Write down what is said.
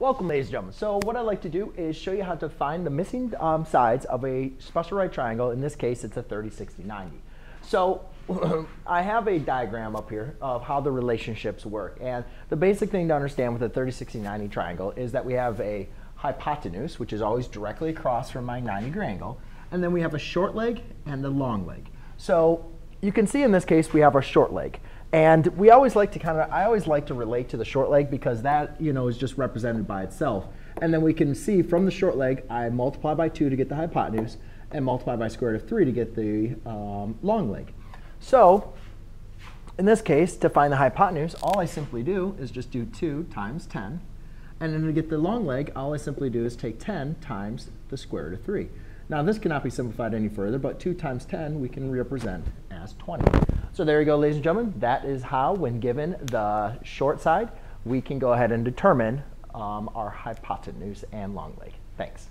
Welcome, ladies and gentlemen. So what I'd like to do is show you how to find the missing sides of a special right triangle. In this case, it's a 30, 60, 90. So I have a diagram up here of how the relationships work. And the basic thing to understand with a 30, 60, 90 triangle is that we have a hypotenuse, which is always directly across from my 90 degree angle. And then we have a short leg and the long leg. So you can see in this case, we have our short leg. And we always like to I always like to relate to the short leg because that, you know, is just represented by itself. And then we can see from the short leg, I multiply by 2 to get the hypotenuse and multiply by square root of 3 to get the long leg. So in this case, to find the hypotenuse, all I simply do is just do 2 times 10. And then to get the long leg, all I simply do is take 10 times the square root of 3. Now this cannot be simplified any further, but 2 times 10 we can represent as 20. So there you go, ladies and gentlemen. That is how, when given the short side, we can go ahead and determine our hypotenuse and long leg. Thanks.